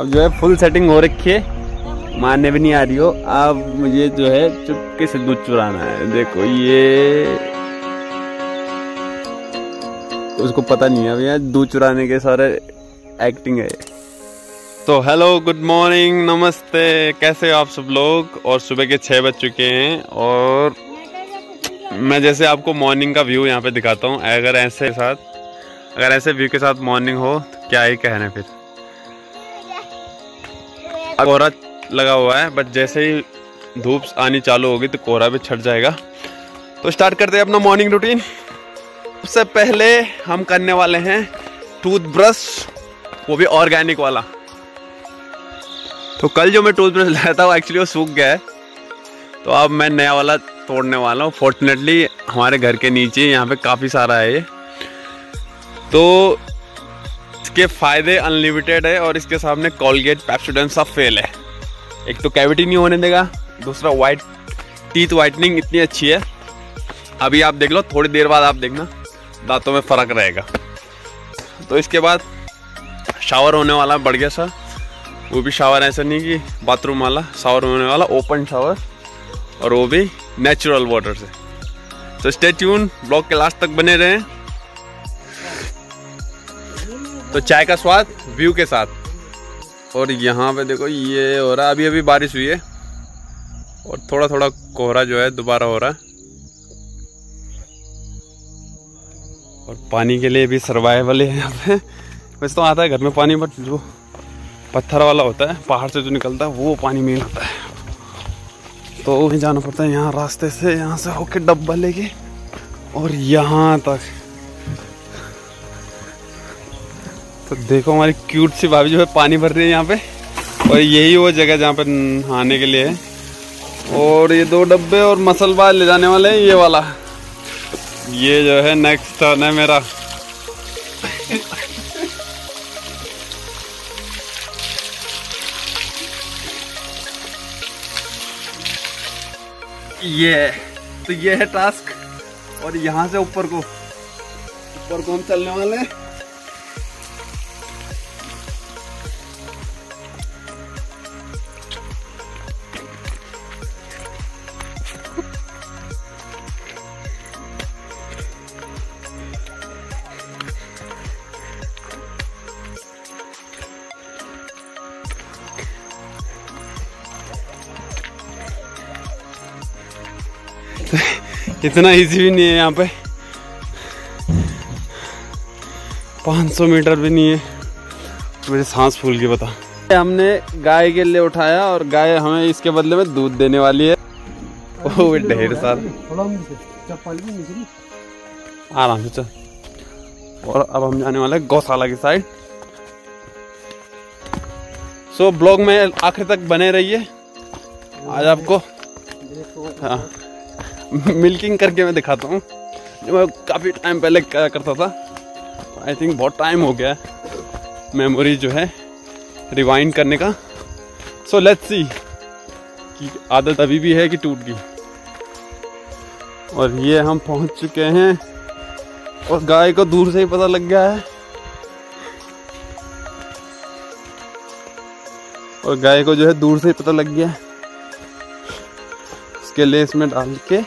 अब जो है फुल सेटिंग हो रखी है, मानने भी नहीं आ रही हो। अब मुझे जो है चुपके से दूध चुराना है। देखो ये उसको पता नहीं है, अब यहाँ दूध चुराने के सारे एक्टिंग है। तो हेलो, गुड मॉर्निंग, नमस्ते, कैसे हो आप सब लोग। और सुबह के 6 बज चुके हैं और मैं जैसे आपको मॉर्निंग का व्यू यहाँ पे दिखाता हूँ। अगर ऐसे व्यू के साथ मॉर्निंग हो तो क्या ही कहना। फिर कोहरा लगा हुआ है, बट जैसे ही धूप आनी चालू होगी तो कोहरा भी छट जाएगा। तो स्टार्ट करते हैं अपना मॉर्निंग रूटीन। उससे पहले हम करने वाले हैं टूथब्रश, वो भी ऑर्गेनिक वाला। तो कल जो मैं टूथब्रश लाया था वो एक्चुअली वो सूख गया है, तो अब मैं नया वाला तोड़ने वाला हूँ। फॉर्चुनेटली हमारे घर के नीचे यहाँ पे काफ़ी सारा है ये, तो इसके फ़ायदे अनलिमिटेड है। और इसके सामने कॉलगेट पेप्सोडेंट सब फेल है। एक तो कैविटी नहीं होने देगा, दूसरा वाइट टीथ वाइटनिंग इतनी अच्छी है। अभी आप देख लो, थोड़ी देर बाद आप देखना दांतों में फ़र्क रहेगा। तो इसके बाद शावर होने वाला है बढ़िया सा, वो भी शावर ऐसा नहीं कि बाथरूम वाला, शावर होने वाला ओपन शावर, और वो भी नेचुरल वाटर से। तो स्टे ट्यून, ब्लॉग के लास्ट तक बने रहें। तो चाय का स्वाद व्यू के साथ। और यहाँ पे देखो ये हो रहा है, अभी अभी बारिश हुई है और थोड़ा थोड़ा कोहरा जो है दोबारा हो रहा है। और पानी के लिए भी सर्वाइवल है यहाँ पे। वैसे तो आता है घर में पानी, बट जो पत्थर वाला होता है, पहाड़ से जो निकलता है, वो पानी मेन होता है। तो वहीं जाना पड़ता है, यहाँ रास्ते से, यहाँ से होके डब्बा लेके और यहाँ तक। तो देखो हमारी क्यूट सी भाभी जो है पानी भर रही है यहाँ पे, और यही वो जगह जहाँ पे नहाने के लिए है। और ये 2 डब्बे और मसल बार ले जाने वाले हैं। ये वाला, ये जो है नेक्स्ट टर्न है मेरा। ये है टास्क। और यहाँ से ऊपर को हम चलने वाले हैं। इतना इजी भी नहीं है यहाँ पे, 500 मीटर भी नहीं है। मुझे सांस फूल के पता। हमने गाय के लिए उठाया और गाय हमें इसके बदले में दूध देने वाली है। ओह ढेर सारा, आराम से चल। और अब हम जाने वाले हैं गौशाला की साइड। सो ब्लॉग में आखिर तक बने रहिए। आज आपको हाँ मिल्किंग करके मैं दिखाता हूँ, जो मैं काफ़ी टाइम पहले करता था। आई थिंक बहुत टाइम हो गया मेमोरी जो है रिवाइंड करने का। सो लेट्स सी कि आदत अभी भी है कि टूट गई। और ये हम पहुँच चुके हैं और गाय को दूर से ही पता लग गया है। और गाय को जो है दूर से ही पता लग गया है, उसके लिए इसमें डाल के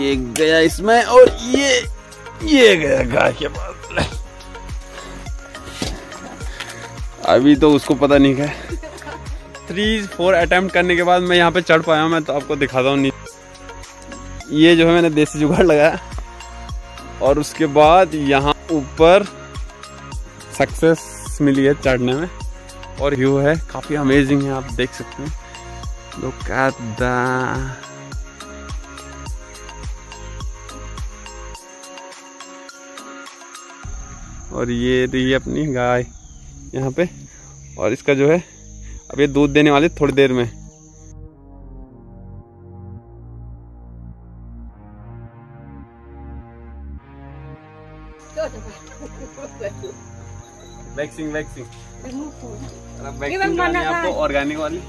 ये गया इसमें, और ये गया गाय के पास। अभी तो उसको पता नहीं है। 3-4 अटेम्प्ट करने के बाद मैं यहाँ पे चढ़ पाया हूँ। मैं तो आपको दिखाता हूँ नीचे। ये जो है मैंने देसी जुगाड़ लगाया और उसके बाद यहाँ ऊपर सक्सेस मिली है चढ़ने में। और व्यू है काफ़ी अमेजिंग है, आप देख सकते हैं। Look at that. और ये रही अपनी गाय यहाँ पे, और इसका जो है अब ये दूध देने वाले थोड़ी देर में। वैक्सिंग आपको ऑर्गेनिक वाली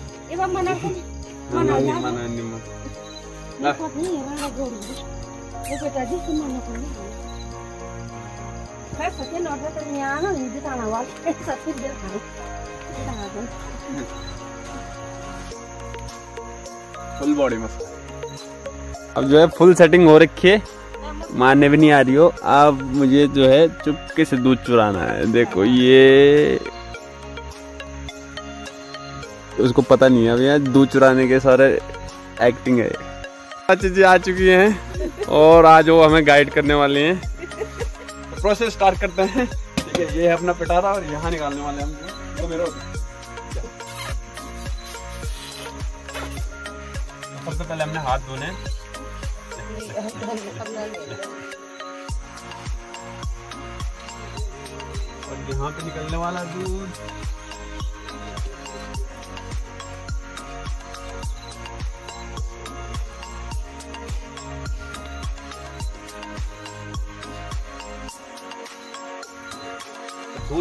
सचिन फुल बॉडी मसाज अब जो है फुल सेटिंग हो रखी है, मानने भी नहीं आ रही हो। अब मुझे जो है चुपके से दूध चुराना है। देखो ये उसको पता नहीं है, अब यहाँ दूध चुराने के सारे एक्टिंग है। अच्छी जी आ चुकी हैं और आज वो हमें गाइड करने वाले हैं। तो प्रोसेस स्टार्ट करते हैं। ठीक है, ये है अपना पिटारा और यहाँ निकालने वाले हम तो मेरा सबसे पहले हमने हाथ धोने। और यहाँ पे निकलने वाला दूध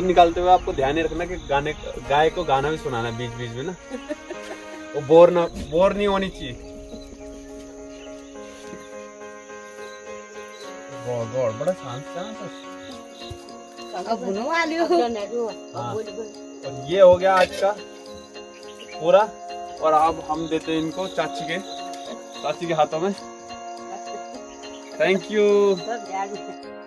निकालते हुए आपको ध्यान रखना कि गाने गाय को गाना भी सुनाना बीच बीच में ना, वो बोर नहीं होनी चाहिए। बड़ा और ये हो गया आज का पूरा। और अब हम देते हैं इनको चाची के हाथों में। Thank you.